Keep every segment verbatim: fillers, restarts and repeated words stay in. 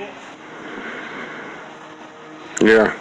it? Yeah.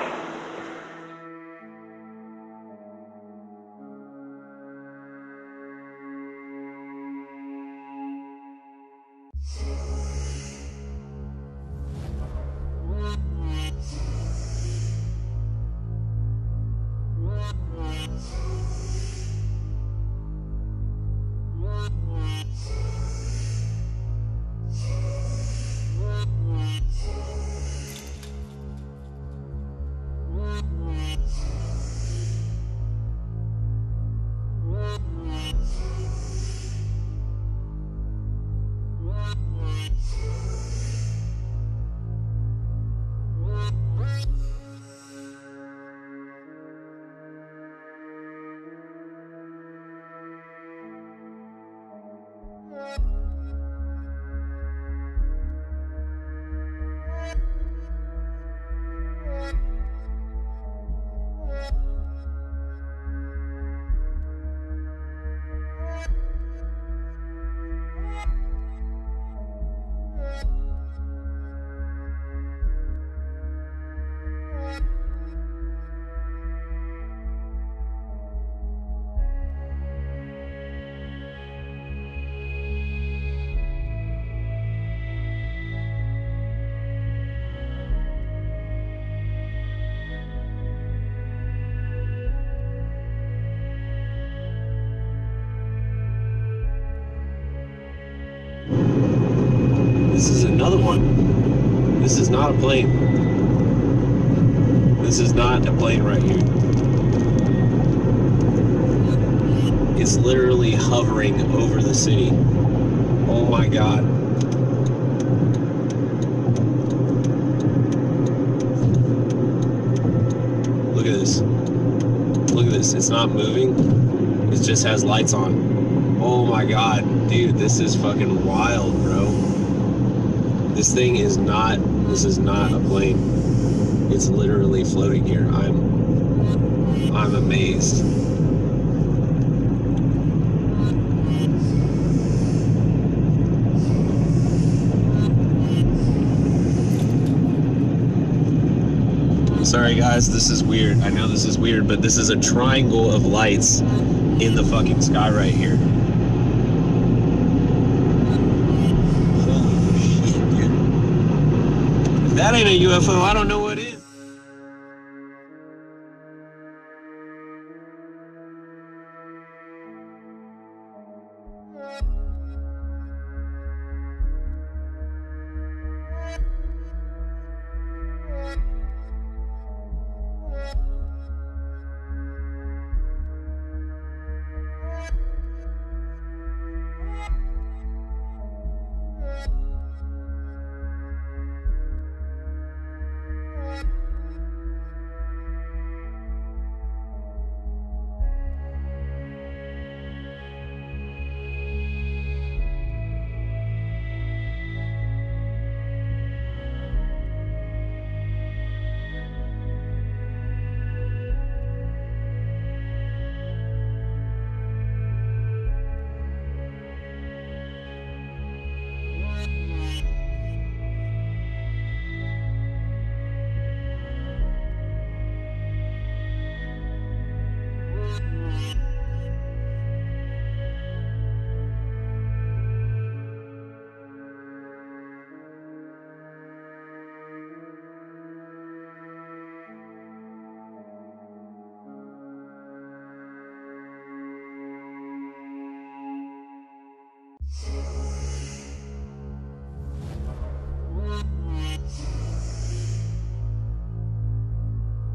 This is another one. This is not a plane. This is not a plane right here. It's literally hovering over the city. Oh my God. Look at this. Look at this. It's not moving. It just has lights on. Oh my God. Dude, this is fucking wild, bro. This thing is not, this is not a plane. It's literally floating here. I'm, I'm amazed. Sorry guys, this is weird. I know this is weird, but this is a triangle of lights in the fucking sky right here. That ain't a U F O, I don't know what it is.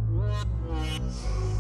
What?